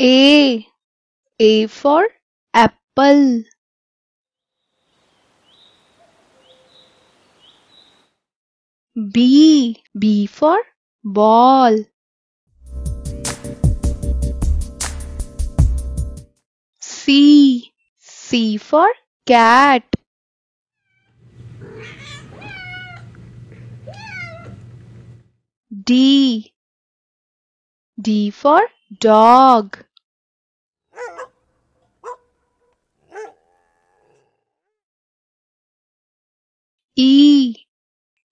A. A for apple. B. B for ball. C. C for cat. D. D for dog. E.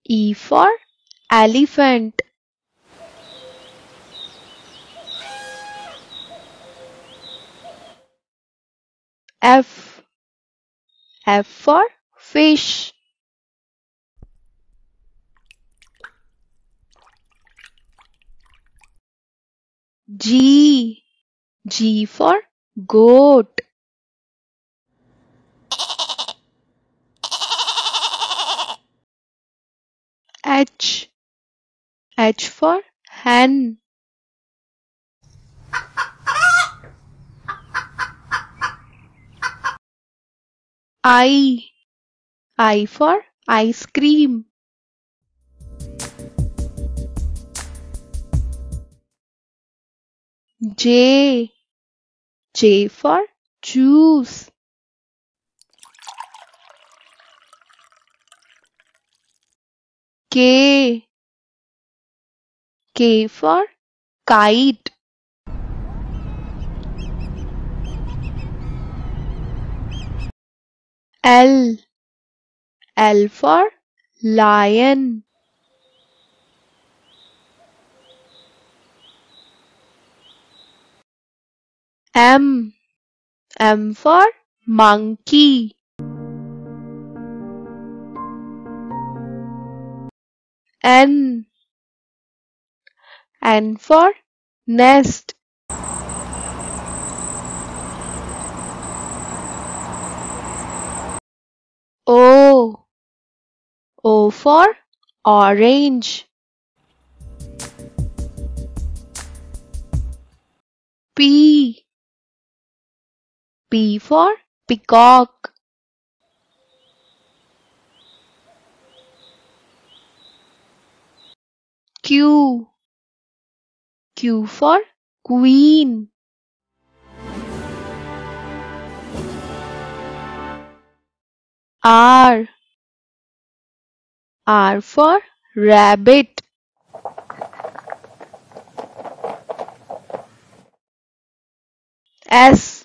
E for elephant. F. F for fish. G. G for goat. H. H for hen. I. I for ice cream. J. J for juice. K. K for kite. L. L for lion. M. M for monkey. N. N for nest. O. O for orange. P. P for peacock. Q. Q for queen. R. R for rabbit. S.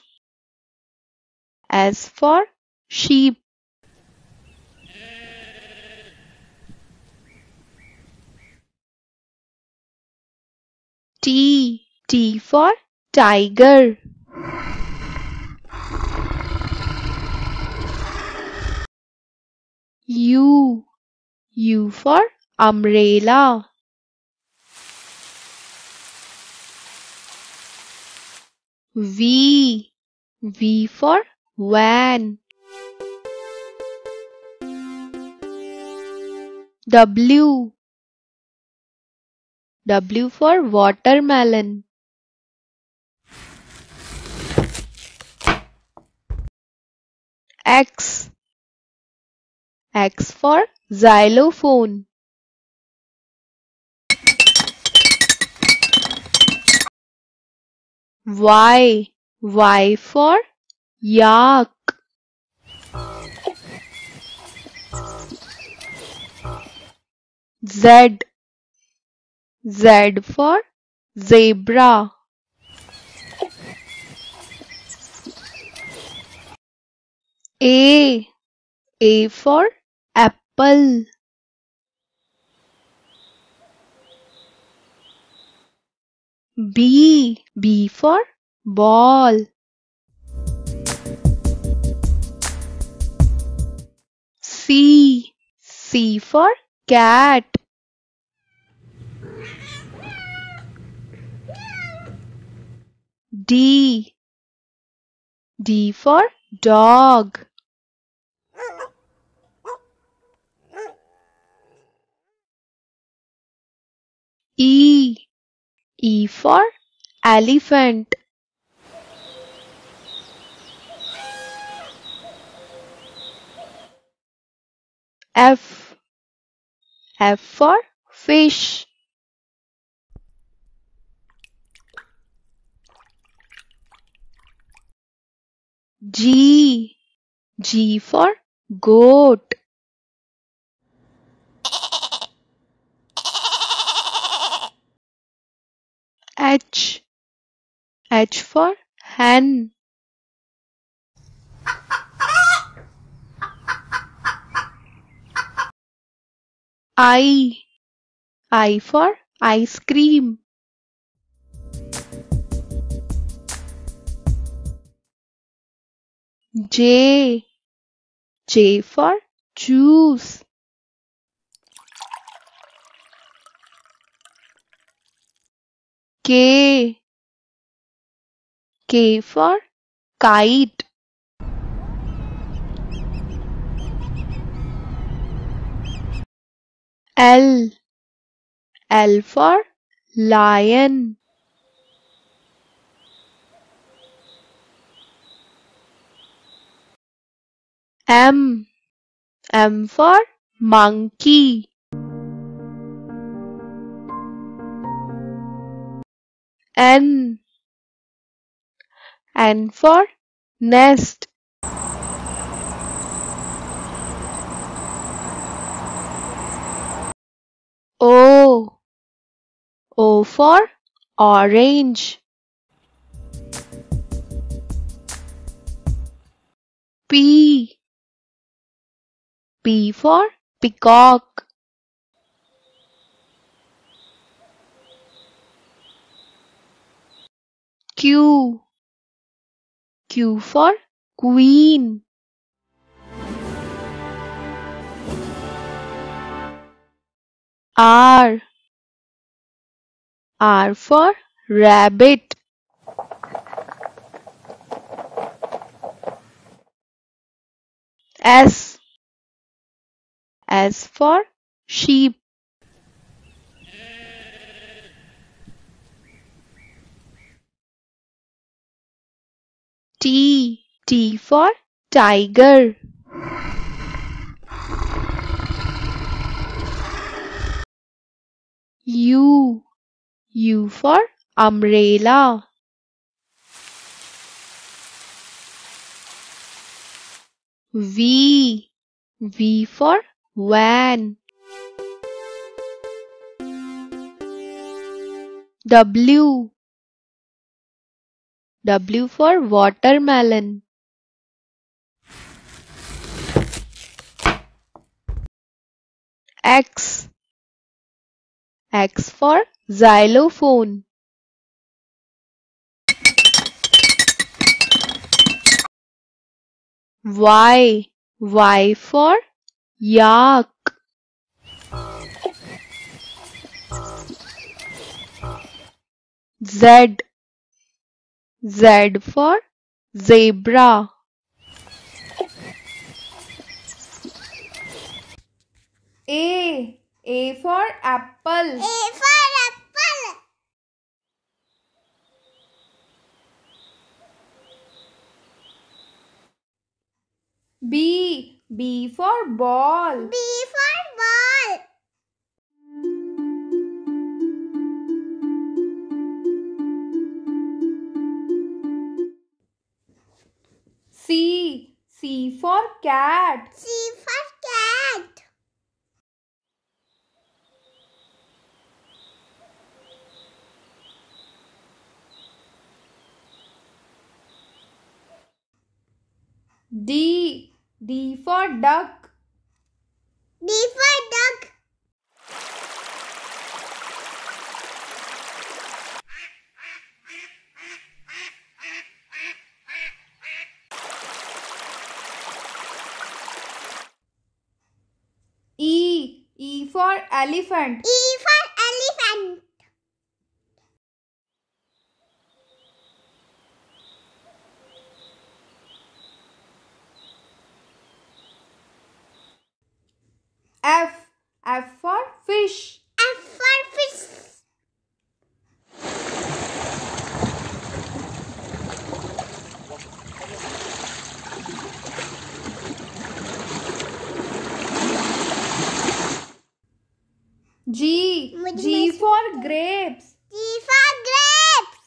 S for sheep. T. T for tiger. U. U for umbrella. V. V for van. W. W for watermelon. X. X for xylophone. Y. Y for yak. Z. Z for zebra. A. A for apple. B. B for ball. C. C for cat. D. D for dog. E. E for elephant. F. F for fish. G. G for goat. H. H for hen. I. I for ice cream. J. J for juice. K. K for kite. L. L for lion. M. M for monkey. N. N for nest. O. O for orange. P. P for peacock. Q. Q for queen. R. R for rabbit. S. S for sheep. T. T for tiger. U. U for umbrella. V. V for van. W. W for watermelon. X. X for xylophone. Y. Y for yak. Z. Z for zebra. A. A for apple. A for apple. B. B for ball. B for ball. C. C for cat. C for cat. D. D for duck. D for duck. E. E for elephant. E for elephant. F. F for fish. F for fish. G. G for grapes. G for grapes.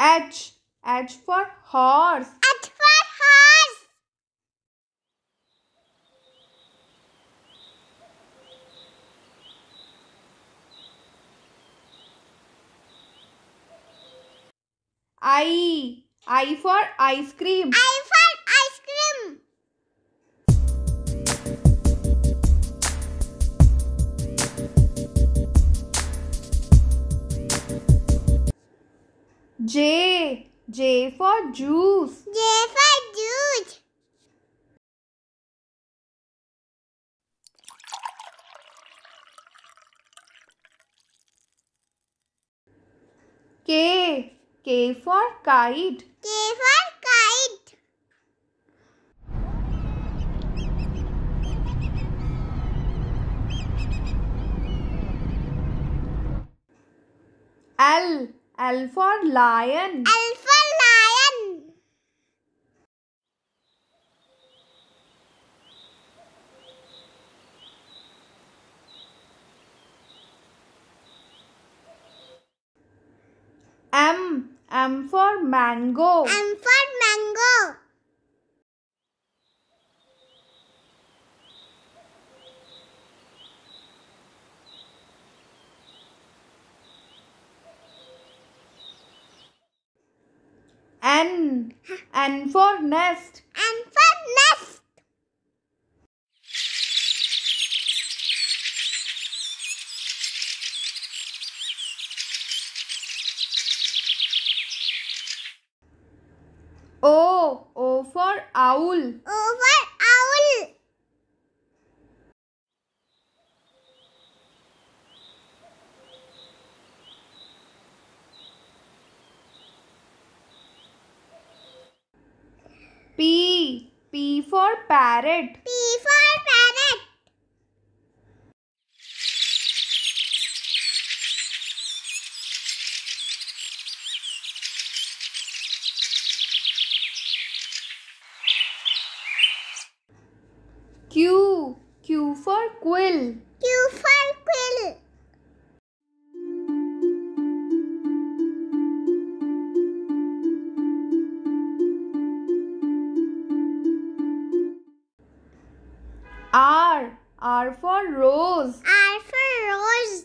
H. H for horse. H for horse. I. I for ice cream. I for ice cream. J. J for juice. J for juice. K. K for kite. K for kite. L. L for lion. L for lion. M. M for mango. M for mango. N. N for nest. N for nest. O. O for owl. O for owl. P. P for parrot. P for parrot. Q. Q for quill. Q for quill. R. R for rose. R for rose.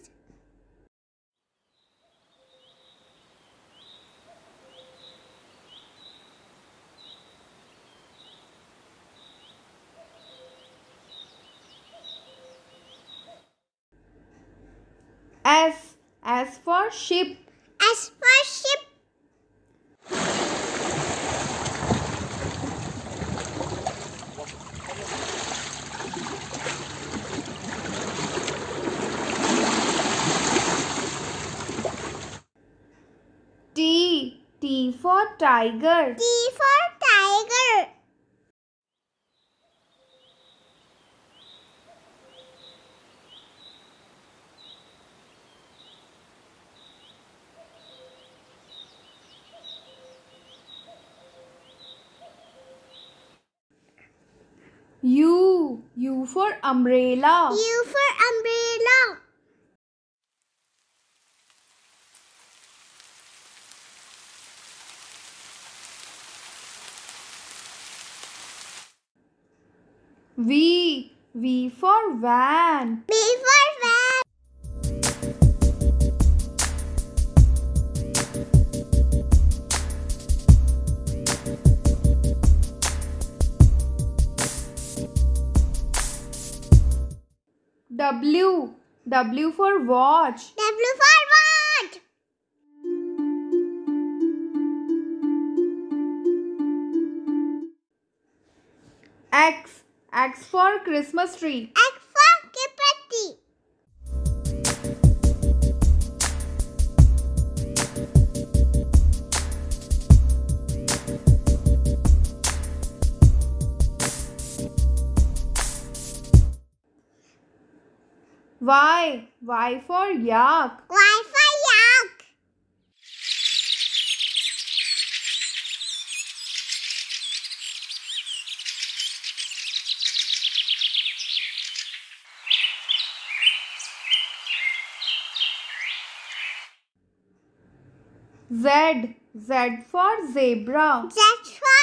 S. S for ship. S for ship. T. T for tiger. T for tiger. U. U for umbrella. U for umbrella. V. V for van. V for van. W. W for watch. W for watch. X. X for Christmas tree. X for Christmas tree. Y. Y for yak. Y for yak. Z, Z for zebra. Z for